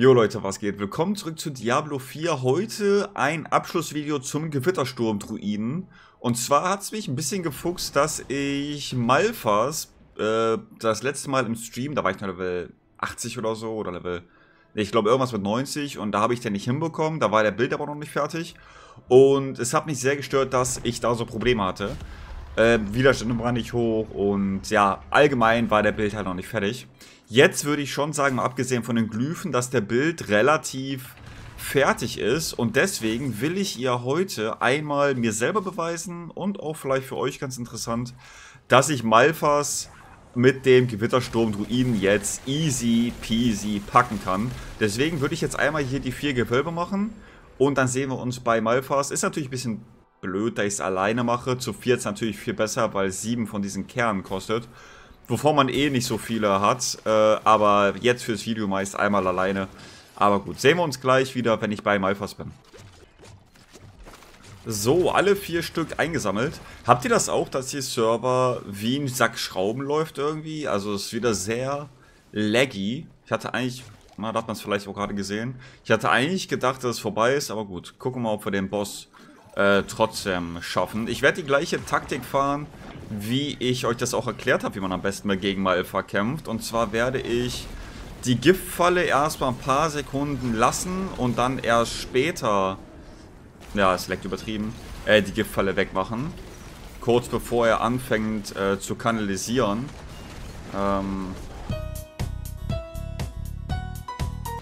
Jo Leute, was geht? Willkommen zurück zu Diablo 4. Heute ein Abschlussvideo zum Gewittersturm-Druiden. Und zwar hat es mich ein bisschen gefuchst, dass ich Malphas das letzte Mal im Stream, da war ich nur Level 80 oder so, oder Level, ich glaube irgendwas mit 90, und da habe ich den nicht hinbekommen, da war der Build aber noch nicht fertig. Und es hat mich sehr gestört, dass ich da so Probleme hatte. Widerstände waren nicht hoch und ja, allgemein war der Build halt noch nicht fertig. Jetzt würde ich schon sagen, mal abgesehen von den Glyphen, dass der Build relativ fertig ist. Und deswegen will ich ihr heute einmal mir selber beweisen und auch vielleicht für euch ganz interessant, dass ich Malphas mit dem Gewittersturm-Druiden jetzt easy peasy packen kann. Deswegen würde ich jetzt einmal hier die 4 Gewölbe machen und dann sehen wir uns bei Malphas. Ist natürlich ein bisschen blöd, da ich es alleine mache. Zu 4 ist natürlich viel besser, weil 7 von diesen Kernen kostet. Wovon man eh nicht so viele hat. Aber jetzt fürs Video meist einmal alleine. Aber gut, sehen wir uns gleich wieder, wenn ich bei Malphas bin. So, alle 4 Stück eingesammelt. Habt ihr das auch, dass hier Server wie ein Sack Schrauben läuft irgendwie? Also es ist wieder sehr laggy. Ich hatte eigentlich, na, da hat man es vielleicht auch gerade gesehen. Ich hatte eigentlich gedacht, dass es vorbei ist. Aber gut, gucken wir mal, ob wir den Boss trotzdem schaffen. Ich werde die gleiche Taktik fahren, wie ich euch das auch erklärt habe, wie man am besten mal gegen Malpha kämpft. Und zwar werde ich die Giftfalle erstmal ein paar Sekunden lassen und dann erst später, ja, es leckt übertrieben, die Giftfalle wegmachen. Kurz bevor er anfängt zu kanalisieren.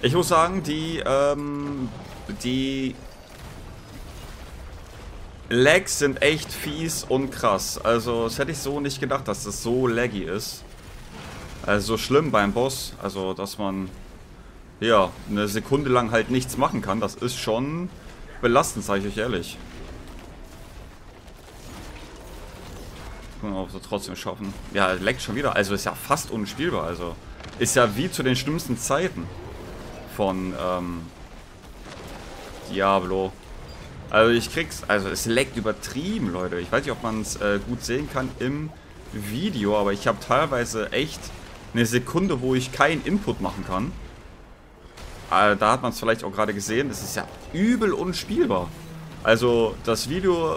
Ich muss sagen, die Lags sind echt fies und krass. Also, das hätte ich so nicht gedacht, dass das so laggy ist. Also, so schlimm beim Boss. Also, dass man, ja, eine Sekunde lang halt nichts machen kann. Das ist schon belastend, sage ich euch ehrlich. Gucken wir mal, ob wir es trotzdem schaffen. Ja, laggt schon wieder. Also, ist ja fast unspielbar. Also, ist ja wie zu den schlimmsten Zeiten von Diablo. Also ich krieg's, also es laggt übertrieben, Leute. Ich weiß nicht, ob man es gut sehen kann im Video, aber ich habe teilweise echt eine Sekunde, wo ich keinen Input machen kann. Also da hat man es vielleicht auch gerade gesehen. Es ist ja übel unspielbar. Also das Video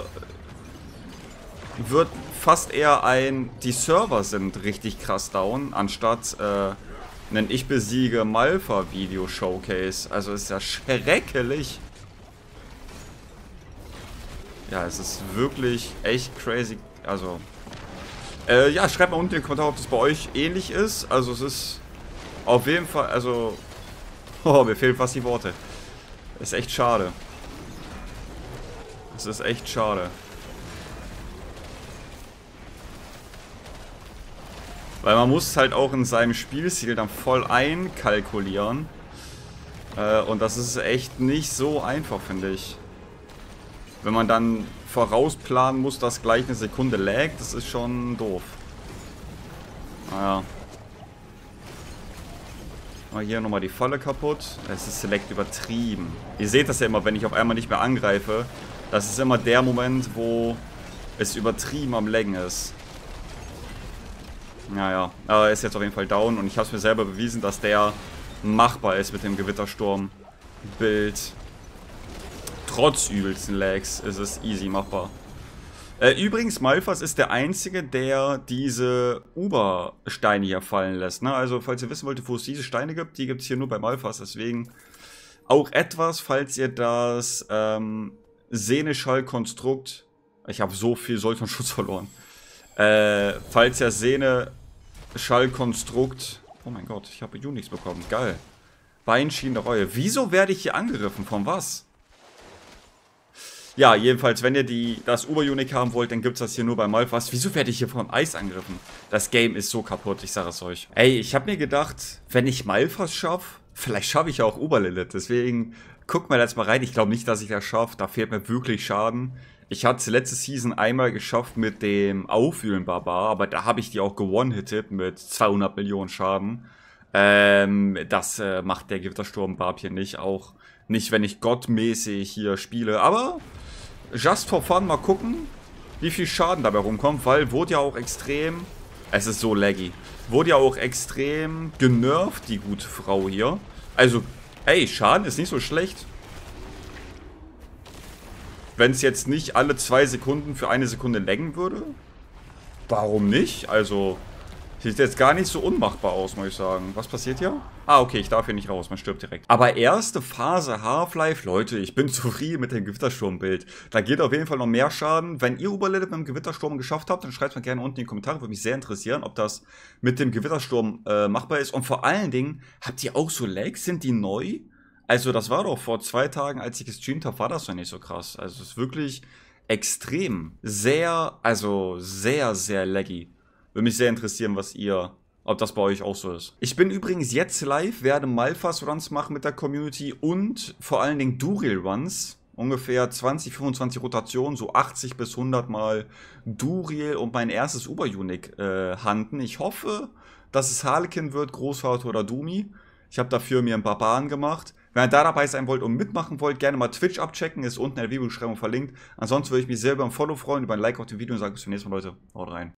wird fast eher ein, die Server sind richtig krass down, anstatt ein Ich besiege Malpha Video Showcase. Also ist ja schrecklich. Ja, es ist wirklich echt crazy. Also, ja, schreibt mal unten in den Kommentar, ob das bei euch ähnlich ist. Also, es ist auf jeden Fall, also, oh, mir fehlen fast die Worte. Ist echt schade. Es ist echt schade. Weil man muss halt auch in seinem Spielstil dann voll einkalkulieren. Und das ist echt nicht so einfach, finde ich. Wenn man dann vorausplanen muss, dass gleich eine Sekunde laggt, das ist schon doof. Naja. Mal hier nochmal die Falle kaputt. Es ist select übertrieben. Ihr seht das ja immer, wenn ich auf einmal nicht mehr angreife. Das ist immer der Moment, wo es übertrieben am Laggen ist. Naja, aber er ist jetzt auf jeden Fall down und ich habe es mir selber bewiesen, dass der machbar ist mit dem Gewittersturm-Bild. Trotz übelsten Lags ist es easy machbar. Übrigens, Malphas ist der Einzige, der diese Uber-Steine hier fallen lässt. Ne? Also, falls ihr wissen wollt, wo es diese Steine gibt, die gibt es hier nur bei Malphas. Deswegen auch etwas, falls ihr das Sehne-Schall-Konstrukt... Ich habe so viel Solch und Schutz verloren. Falls ihr Sehne-Schall-Konstrukt... Oh mein Gott, ich habe Unix bekommen. Geil. Beinschienen der Reue. Wieso werde ich hier angegriffen? Von was? Ja, jedenfalls, wenn ihr das Uber-Unique haben wollt, dann gibt's das hier nur bei Malphas. Wieso werde ich hier vom Eis angegriffen? Das Game ist so kaputt, ich sage es euch. Ey, ich habe mir gedacht, wenn ich Malphas schaffe, vielleicht schaffe ich ja auch Uber-Lilith. Deswegen guckt mal jetzt mal rein. Ich glaube nicht, dass ich das schaffe. Da fehlt mir wirklich Schaden. Ich hatte es letzte Season einmal geschafft mit dem Aufwühlen-Barbar, aber da habe ich die auch gewonnen-hittet mit 200 Millionen Schaden. Das macht der Gewittersturm-Barb hier nicht. Auch nicht, wenn ich gottmäßig hier spiele, aber... Just for fun, mal gucken, wie viel Schaden dabei rumkommt, weil wurde ja auch extrem, es ist so laggy, wurde ja auch extrem genervt, die gute Frau hier. Also Ey, Schaden ist nicht so schlecht. Wenn es jetzt nicht alle 2 Sekunden für 1 Sekunde laggen würde. Warum nicht? Also, sieht jetzt gar nicht so unmachbar aus, muss ich sagen. Was passiert hier? Ah, okay, ich darf hier nicht raus. Man stirbt direkt. Aber erste Phase Half-Life. Leute, ich bin zufrieden mit dem Gewittersturm-Bild. Da geht auf jeden Fall noch mehr Schaden. Wenn ihr Uber-Lilith mit dem Gewittersturm geschafft habt, dann schreibt mal gerne unten in die Kommentare. Würde mich sehr interessieren, ob das mit dem Gewittersturm machbar ist. Und vor allen Dingen, habt ihr auch so Lags? Sind die neu? Also, das war doch vor 2 Tagen, als ich gestreamt habe, war das noch nicht so krass. Also, es ist wirklich extrem. Sehr laggy. Würde mich sehr interessieren, ob das bei euch auch so ist. Ich bin übrigens jetzt live, werde Malphas Runs machen mit der Community und vor allen Dingen Duriel Runs. Ungefähr 20, 25 Rotationen, so 80 bis 100 Mal Duriel und mein erstes Uber-Unic handen. Ich hoffe, dass es Harlekin wird, Großvater oder Dumi. Ich habe dafür mir einen Barbaren gemacht. Wenn ihr da dabei sein wollt und mitmachen wollt, gerne mal Twitch abchecken. Ist unten in der Videobeschreibung verlinkt. Ansonsten würde ich mich sehr über ein Follow freuen, über ein Like auf dem Video und sage bis zum nächsten Mal, Leute. Haut rein.